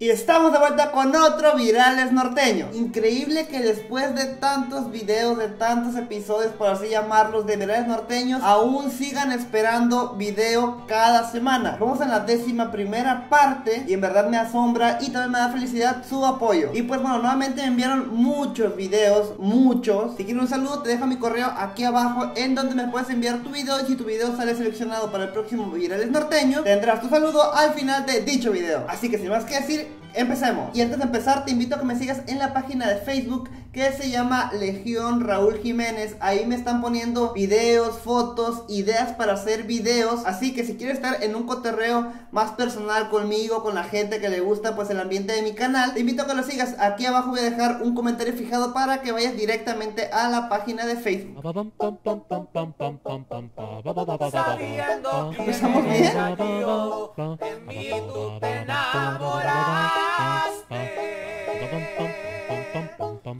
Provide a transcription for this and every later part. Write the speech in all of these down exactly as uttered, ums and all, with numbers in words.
Y estamos de vuelta con otro Virales norteños. Increíble que después de tantos videos, de tantos episodios, por así llamarlos, de Virales norteños, aún sigan esperando video cada semana. Vamos en la décima primera parte y en verdad me asombra y también me da felicidad su apoyo. Y pues bueno, nuevamente me enviaron muchos videos, muchos. Si quieres un saludo, te dejo mi correo aquí abajo, en donde me puedes enviar tu video. Si tu video sale seleccionado para el próximo Virales norteños, tendrás tu saludo al final de dicho video. Así que sin más que decir, empecemos. Y antes de empezar te invito a que me sigas en la página de Facebook que se llama Legión Raúl Jiménez. Ahí me están poniendo videos, fotos, ideas para hacer videos. Así que si quieres estar en un cotorreo más personal conmigo, con la gente que le gusta pues el ambiente de mi canal, te invito a que lo sigas. Aquí abajo voy a dejar un comentario fijado para que vayas directamente a la página de Facebook. Sabiendo que ¿empezamos bien? En mí tú te enamoras.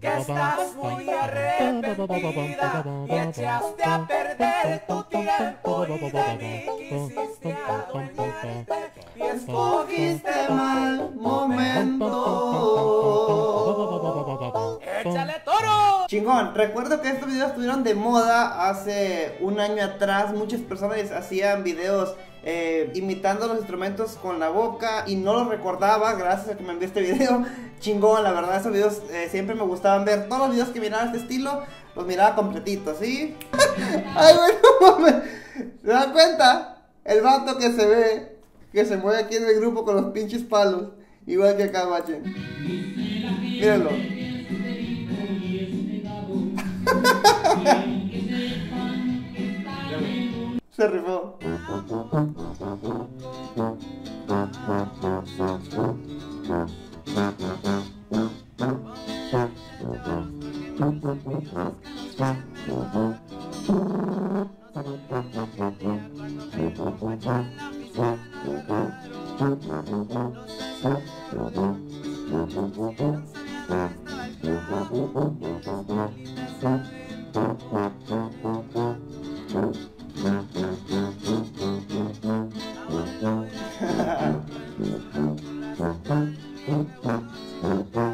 que estás muy arrepentida y echaste a perder tu tiempo y de mí quisiste adueñarte y escogiste mal momento. ¡Échale toro! Chingón, recuerdo que estos videos estuvieron de moda hace un año atrás. Muchas personas hacían videos eh, imitando los instrumentos con la boca y no los recordaba, gracias a que me envió este video. Chingón, la verdad, esos videos eh, siempre me gustaban ver. Todos los videos que miraba este estilo, los miraba completitos, ¿sí? Ay, bueno, mames, ¿se dan cuenta? El vato que se ve, que se mueve aquí en el grupo con los pinches palos, igual que acá, guachen. Mírenlo. Se rifó.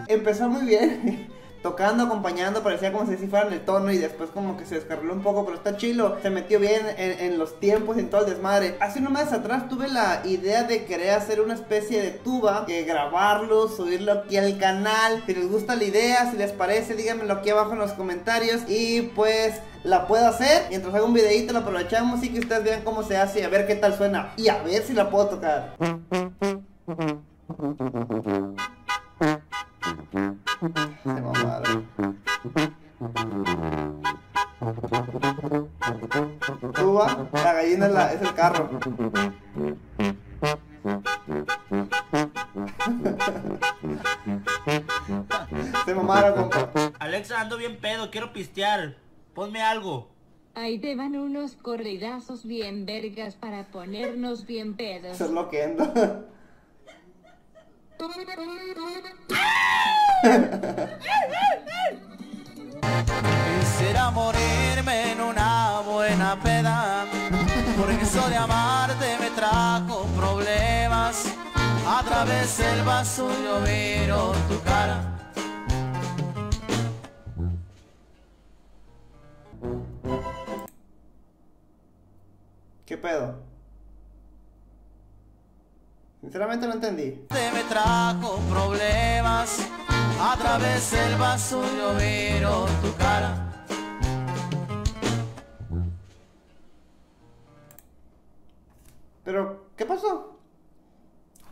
Empezó muy bien, tocando, acompañando, parecía como si se fueran el tono y después como que se descarriló un poco, pero está chilo, se metió bien en, en los tiempos, en todo el desmadre. Hace unos meses atrás tuve la idea de querer hacer una especie de tuba, que grabarlo, subirlo aquí al canal. Si les gusta la idea, si les parece, díganmelo aquí abajo en los comentarios y pues la puedo hacer. Mientras hago un videito lo aprovechamos y que ustedes vean cómo se hace y a ver qué tal suena y a ver si la puedo tocar. Tuba, la gallina es, la, es el carro. Se mamaron, compa. Alexa, ando bien pedo, quiero pistear. Ponme algo. Ahí te van unos corridazos bien vergas para ponernos bien pedos. Se bloqueando. Quisiera morirme en una buena peda, porque eso de amarte me trajo problemas. A través del vaso yo miro tu cara. ¿Qué pedo? Sinceramente no entendí. Me trajo problemas. A través del vaso yo miro tu cara. Pero, ¿qué pasó?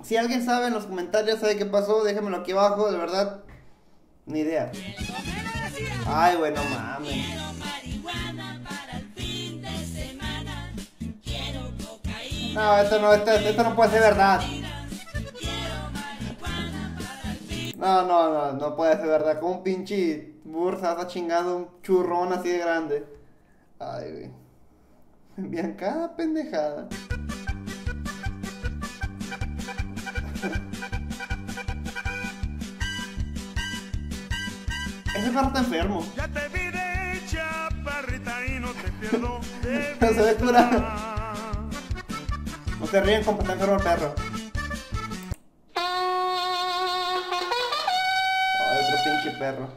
Si alguien sabe en los comentarios, sabe qué pasó, déjenmelo aquí abajo, de verdad. Ni idea. Ay, bueno, mames. No, esto no, esto, esto no puede ser verdad. No, no, no, no puede ser verdad. Con un pinche Bursa, está chingando un churrón así de grande. Ay, güey. Me envían cada pendejada. Ese perro está enfermo. Ya te vi de hecha, parrita, y no te pierdo. No se ve curado. No se ríen, compa, está enfermo el perro. Ay, otro pinche perro.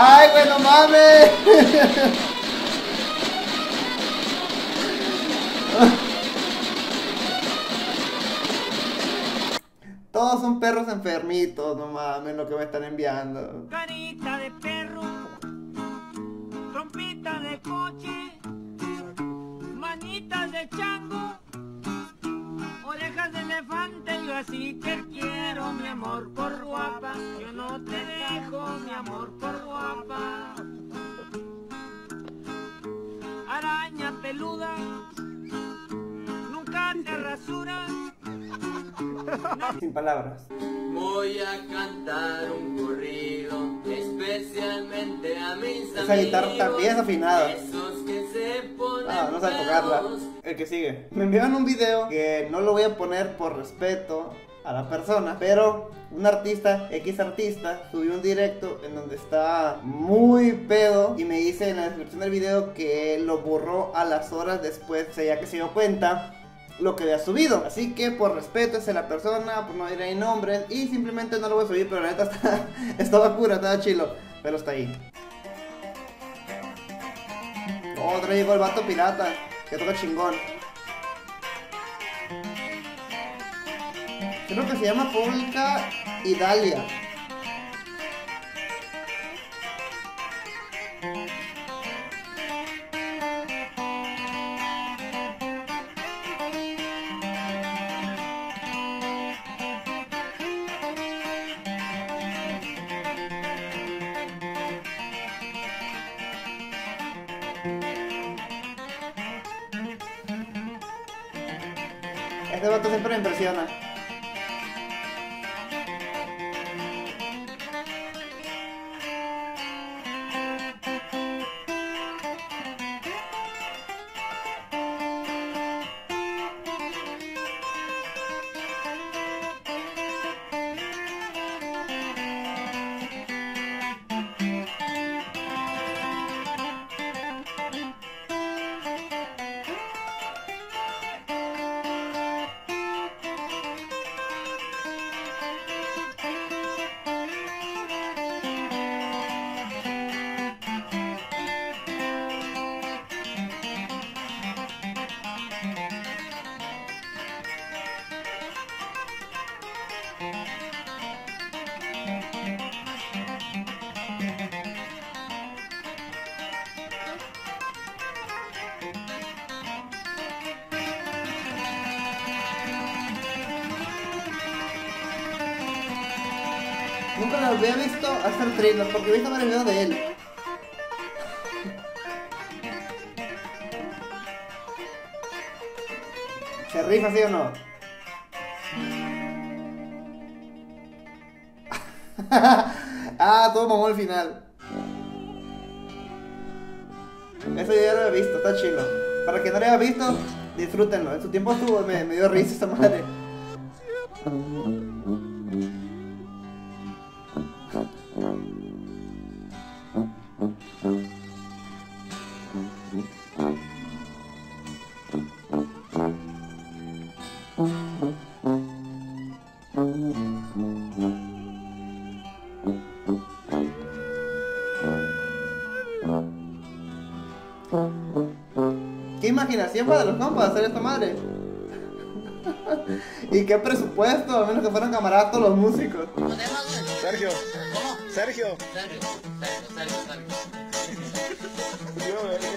¡Ay, güey, no mames! Todos son perros enfermitos, no mames, lo que me están enviando. Carita de perro, trompita de coche, manitas de chango, orejas de elefante, yo así te quiero, mi amor, por guapa. Yo no te dejo, mi amor, por guapa. Araña peluda, nunca te rasuras. Sin palabras. Voy a cantar un corrido, especialmente a mis amigos. Esa guitarra está bien desafinada. Ah, no sé tocarla. El que sigue. Me enviaron un video que no lo voy a poner por respeto a la persona, pero un artista, X artista, subió un directo en donde estaba muy pedo y me dice en la descripción del video que lo borró a las horas después, o sea, ya que se dio cuenta lo que había subido. Así que por respeto a la persona, por no diré nombres, y simplemente no lo voy a subir, pero la neta está, estaba cura, estaba chilo, pero está ahí. Otro llegó el vato pirata, que toca chingón. Creo que se llama Pública Italia. Este vato siempre me impresiona. Nunca lo había visto hacer trinos, porque he visto varios videos de él. ¿Se rifa, sí o no? Ah, todo mamó al final. Ese video lo he visto, está chido. Para que no lo haya visto, disfrútenlo. En su tiempo estuvo, me, me dio risa esta madre. Qué imaginación para los compas hacer esta madre. Y qué presupuesto, a menos que fueran camaradas todos los músicos. Sergio. ¿Cómo? Sergio. Sergio. Sergio, Sergio, Sergio.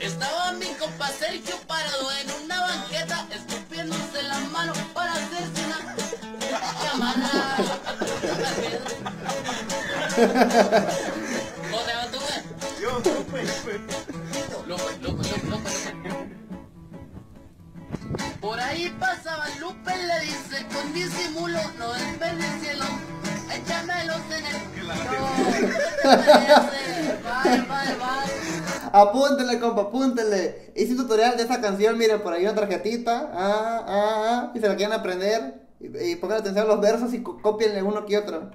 Estaba mi compa Sergio parado en una banqueta, escupiéndose las manos para hacerse una camarada. Por ahí pasaba Lupe, le dice, con disimulo, no despegue el cielo, échamelos en el... Bye, bye, bye. Apúntele, compa, apúntele. Hice un tutorial de esa canción, miren, por ahí una tarjetita, ah, ah, ah, y se la quieren aprender, y, y pongan atención a los versos y copienle uno que otro.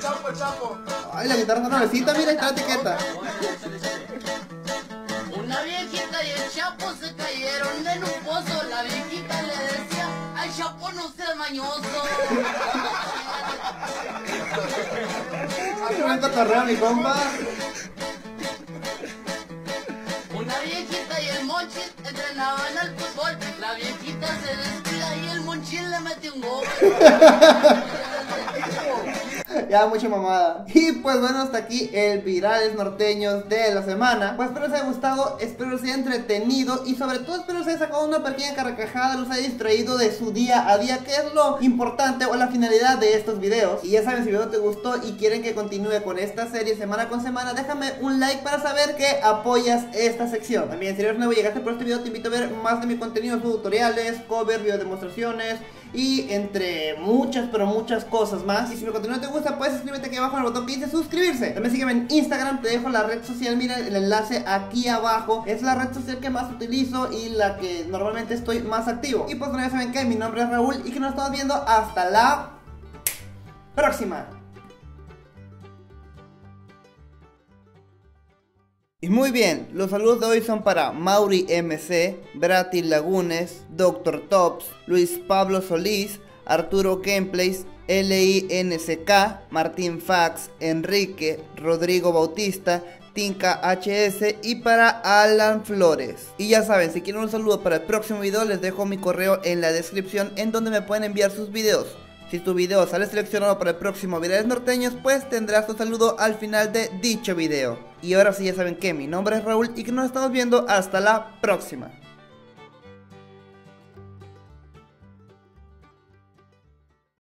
Chapo, chapo. Ay, la guitarra está nuevecita, mira, está la etiqueta. Una viejita y el Chapo se cayeron en un pozo. La viejita le decía, al Chapo no seas mañoso. Ay, me entorró mi compa. Una viejita y el Monchi entrenaban al fútbol. La viejita se descuida y el Monchi le metió un gol. Ya mucha mamada. Y pues bueno, hasta aquí el Virales Norteños de la semana. Pues espero les haya gustado, espero les haya entretenido y sobre todo espero les haya sacado una pequeña carcajada, los haya distraído de su día a día, que es lo importante o la finalidad de estos videos. Y ya saben, si el video te gustó y quieren que continúe con esta serie semana con semana, déjame un like para saber que apoyas esta sección. También si eres nuevo y llegaste por este video, te invito a ver más de mi contenido, tutoriales, cover, video demostraciones y entre muchas pero muchas cosas más. Y si mi contenido te gusta, pues suscríbete aquí abajo en el botón que dice suscribirse. También sígueme en Instagram, te dejo la red social, mira el enlace aquí abajo. Es la red social que más utilizo y la que normalmente estoy más activo. Y pues bueno, ya saben que mi nombre es Raúl y que nos estamos viendo hasta la próxima. Y muy bien, los saludos de hoy son para Mauri M C, Brati Lagunes, doctor Tops, Luis Pablo Solís, Arturo Gameplays, LINSK, Martín Fax, Enrique, Rodrigo Bautista, Tinka H S y para Alan Flores. Y ya saben, si quieren un saludo para el próximo video, les dejo mi correo en la descripción en donde me pueden enviar sus videos. Si tu video sale seleccionado para el próximo Virales Norteños, pues tendrás tu saludo al final de dicho video. Y ahora sí, ya saben que mi nombre es Raúl y que nos estamos viendo hasta la próxima.